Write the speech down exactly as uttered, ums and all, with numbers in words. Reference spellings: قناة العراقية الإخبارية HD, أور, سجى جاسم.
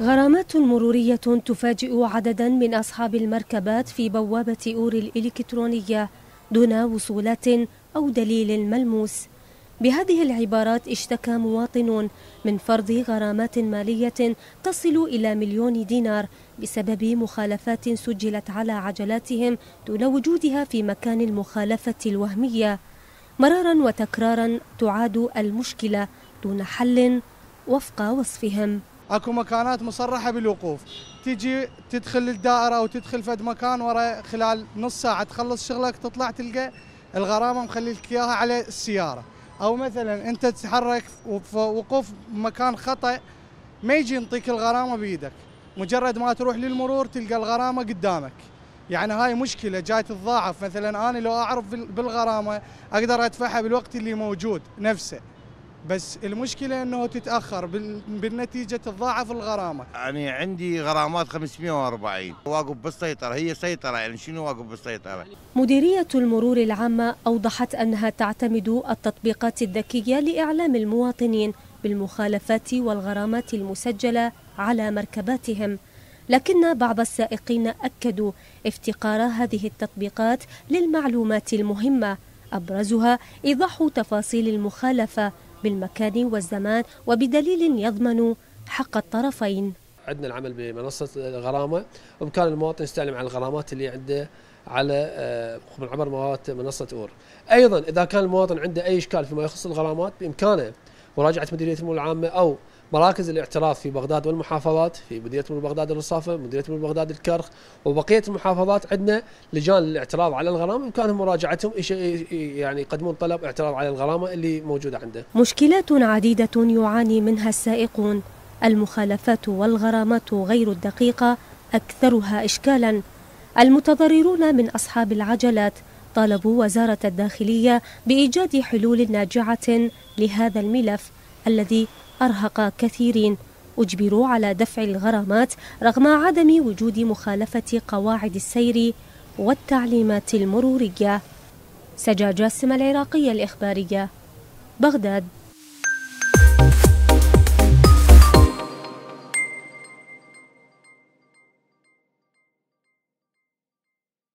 غرامات مرورية تفاجئ عددا من أصحاب المركبات في بوابة أور الإلكترونية دون وصولات أو دليل ملموس. بهذه العبارات اشتكى مواطنون من فرض غرامات مالية تصل إلى مليون دينار بسبب مخالفات سجلت على عجلاتهم دون وجودها في مكان المخالفة الوهمية. مرارا وتكرارا تعاد المشكلة دون حل وفق وصفهم. اكو مكانات مصرحه بالوقوف، تجي تدخل الدائره او تدخل فد مكان ورا خلال نص ساعه تخلص شغلك تطلع تلقى الغرامه مخلي لك اياها على السياره، او مثلا انت تتحرك وقوف مكان خطا ما يجي ينطيك الغرامه بايدك، مجرد ما تروح للمرور تلقى الغرامه قدامك. يعني هاي مشكله جاي تتضاعف. مثلا انا لو اعرف بالغرامه اقدر ادفعها بالوقت اللي موجود نفسه، بس المشكلة أنه تتأخر بالنتيجة تتضاعف الغرامة. يعني عندي غرامات خمسمئة وأربعين واقف بالسيطرة، هي سيطرة يعني شنو واقف بالسيطرة؟ مديرية المرور العامة أوضحت أنها تعتمد التطبيقات الذكية لإعلام المواطنين بالمخالفات والغرامات المسجلة على مركباتهم، لكن بعض السائقين أكدوا افتقار هذه التطبيقات للمعلومات المهمة، أبرزها إيضاح تفاصيل المخالفة بالمكان والزمان وبدليل يضمن حق الطرفين. عندنا العمل بمنصة الغرامة، بإمكان المواطن يستعلم عن الغرامات اللي عنده على من عبر منصة أور. أيضا إذا كان المواطن عنده أي إشكال فيما يخص الغرامات بإمكانه مراجعة مديرية المرور العامة أو مراكز الاعتراف في بغداد والمحافظات، في مديرية مرور بغداد الرصافة، مديرية مرور بغداد الكرخ، وبقية المحافظات عندنا لجان للاعتراض على الغرامة بإمكانهم مراجعتهم يعني يقدمون طلب اعتراض على الغرامة اللي موجودة عنده. مشكلات عديدة يعاني منها السائقون، المخالفات والغرامات غير الدقيقة أكثرها إشكالا. المتضررون من أصحاب العجلات طالبوا وزارة الداخلية بإيجاد حلول ناجعة لهذا الملف الذي أرهق كثيرين أجبروا على دفع الغرامات رغم عدم وجود مخالفة قواعد السير والتعليمات المرورية. سجى جاسم، العراقية الإخبارية، بغداد.